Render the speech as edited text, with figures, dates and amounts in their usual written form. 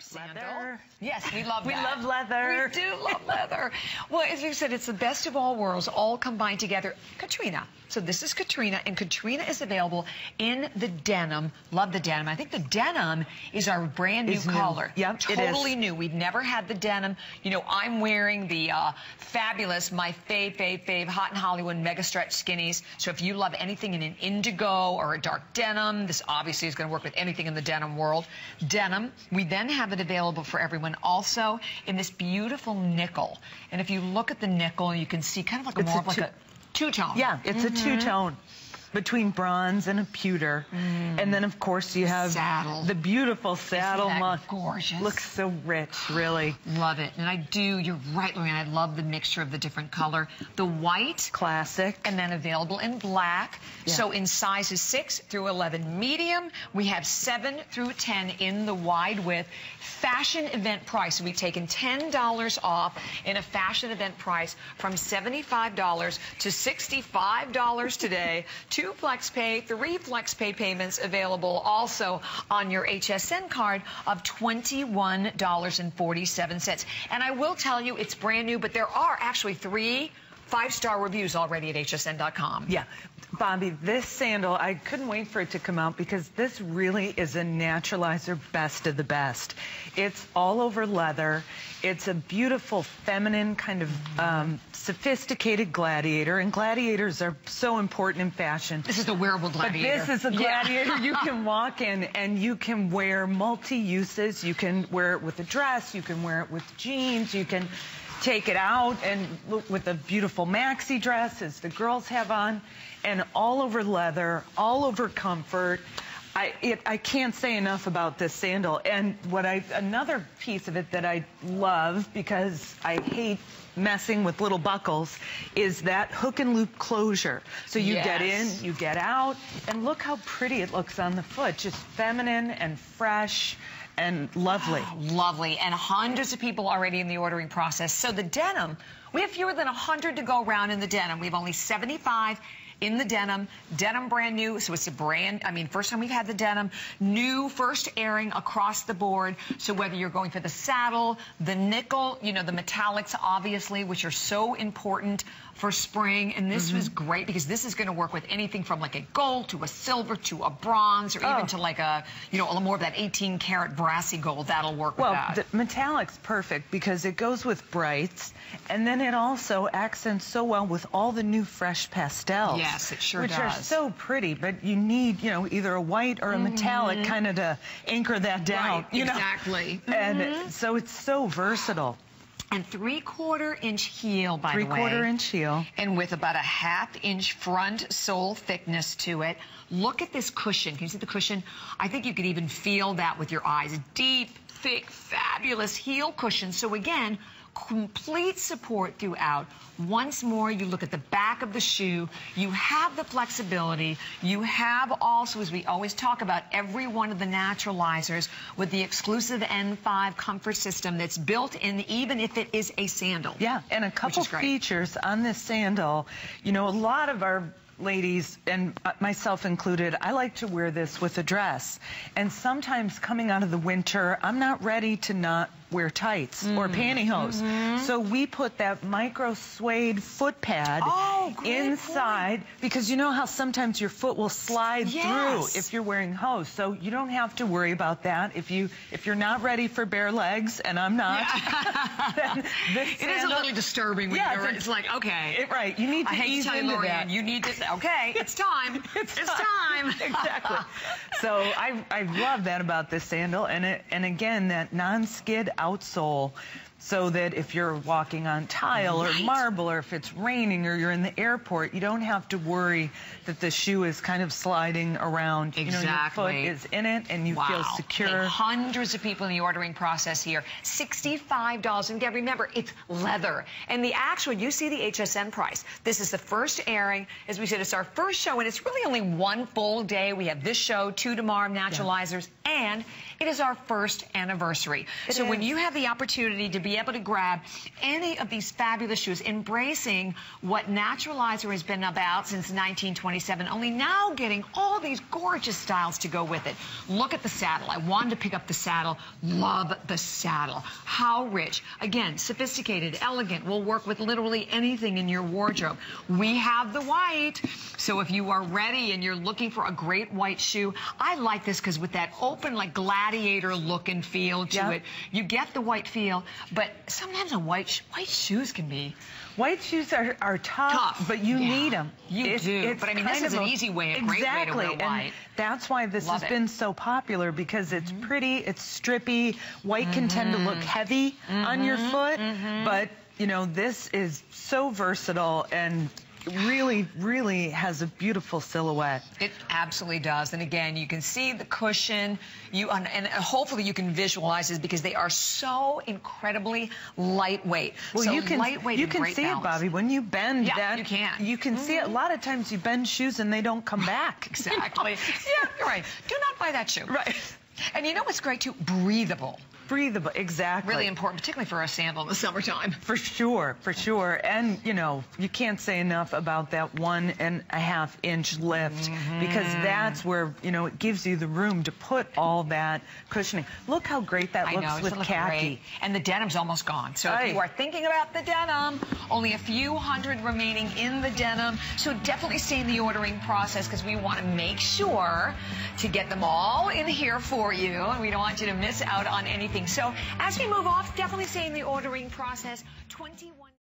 sandal. Leather. Yes, we love that. We love leather. We do love leather. Well, as you said, it's the best of all worlds, all combined together. Catrina. So this is Catrina, and Catrina is available in the denim. Love the denim. I think the denim is our brand new color. Yep, totally new. We've never had the denim. You know, I'm wearing the fabulous, my fave, Hot in Hollywood Mega Stretch Skinnies. So if you love anything in an indigo or a dark denim, this obviously is going to work with anything in the denim world. Denim. We then have it available for everyone also in this beautiful nickel. And if you look at the nickel, you can see kind of like a two-tone. Yeah, it's a two-tone between bronze and a pewter. And then, of course, you have the beautiful saddle. Isn't that gorgeous? Looks so rich, really. Love it. And I do, you're right, Lorraine, I love the mixture of the different color. The white. Classic. And then available in black. Yeah. So in sizes 6 through 11 medium, we have 7 through 10 in the wide width. Fashion event price. We've taken $10 off in a fashion event price from $75 to $65 today. 2 flex pay, 3 flex pay payments available also on your HSN card of $21.47. And I will tell you, it's brand new, but there are actually 3 5-star reviews already at hsn.com. Yeah. Bobby, this sandal, I couldn't wait for it to come out because this really is a Naturalizer best of the best. It's all over leather. It's a beautiful, feminine, kind of sophisticated gladiator. And gladiators are so important in fashion. This is a wearable gladiator. But this is a gladiator you can walk in and you can wear multi-uses. You can wear it with a dress. You can wear it with jeans. You can take it out and look with a beautiful maxi dress as the girls have on, and all over leather, all over comfort. I can't say enough about this sandal. And another piece of it that I love, because I hate messing with little buckles, is that hook and loop closure. So you get in, you get out, and look how pretty it looks on the foot. Just feminine and fresh and lovely. Lovely. And hundreds of people already in the ordering process. So the denim, we have fewer than 100 to go around in the denim. We have only 75 in the denim. Denim brand new, so it's a brand, I mean, first time we've had the denim, new first airing across the board. So whether you're going for the saddle, the nickel, you know, the metallics, obviously, which are so important for spring. And this was great because this is going to work with anything from like a gold to a silver to a bronze, or even to like a, you know, a little more of that 18-karat brassy gold. That'll work with that. Well, the metallic's perfect because it goes with brights, and then it also accents so well with all the new fresh pastels. Yes, it sure does. Which are so pretty, but you need, you know, either a white or a metallic kind of to anchor that down. Right, you exactly. know? And so it's so versatile. And 3/4-inch heel, by the way. 3/4-inch heel. And with about a 1/2-inch front sole thickness to it. Look at this cushion. Can you see the cushion? I think you could even feel that with your eyes. Deep, thick, fabulous heel cushion. So again, complete support throughout. Once more, you look at the back of the shoe. You have the flexibility. You have also, as we always talk about, every one of the Naturalizers with the exclusive N5 comfort system that's built in, even if it is a sandal. Yeah, and a couple features on this sandal. You know, a lot of our ladies, and myself included, I like to wear this with a dress. And sometimes coming out of the winter, I'm not ready to not wear tights or pantyhose. So we put that micro suede foot pad inside because you know how sometimes your foot will slide through if you're wearing hose. So you don't have to worry about that. If you're not ready for bare legs, and I'm not, then this sandal, it is a little disturbing when you're it's like, okay. Right, you need to ease into that. You need to say, okay, it's time. it's time. Exactly. So I love that about this sandal, and again, that non-skid outsole, so that if you're walking on tile or marble, or if it's raining, or you're in the airport, you don't have to worry that the shoe is kind of sliding around. Exactly. You know, your foot is in it, and you feel secure. And hundreds of people in the ordering process here. $65. And again, remember, it's leather. And the actual, you see the HSN price. This is the first airing. As we said, it's our first show, and it's really only one full day. We have this show, 2 tomorrow, Naturalizers, and it is our first anniversary. So when you have the opportunity to be able to grab any of these fabulous shoes, embracing what Naturalizer has been about since 1927, only now getting all these gorgeous styles to go with it. Look at the saddle. I wanted to pick up the saddle. Love the saddle. How rich. Again, sophisticated, elegant, will work with literally anything in your wardrobe. We have the white. So if you are ready and you're looking for a great white shoe, I like this because with that open, like, gladiator look and feel to it, you get the white feel, but sometimes a white shoes can be... White shoes are tough, but you need them. You do. But I mean, this is an easy way, a great way to wear white. And that's why this has been so popular, because it's pretty, it's strippy. White can tend to look heavy on your foot, but, you know, this is so versatile and... really, really has a beautiful silhouette. It absolutely does. And again, you can see the cushion. And hopefully you can visualize this because they are so incredibly lightweight. Well, so you can see it, Bobby. When you bend that, you can see it. A lot of times you bend shoes and they don't come back. Exactly. You're right. Do not buy that shoe. Right. And you know what's great too? Breathable. Breathable, exactly. Really important, particularly for our sandal in the summertime. For sure, for sure. And, you know, you can't say enough about that 1.5-inch lift because that's where, you know, it gives you the room to put all that cushioning. Look how great that looks with khaki. And the denim's almost gone. So if you are thinking about the denim, only a few hundred remaining in the denim. So definitely stay in the ordering process because we want to make sure to get them all in here for you. And we don't want you to miss out on anything. So as we move off, definitely stay in the ordering process. 21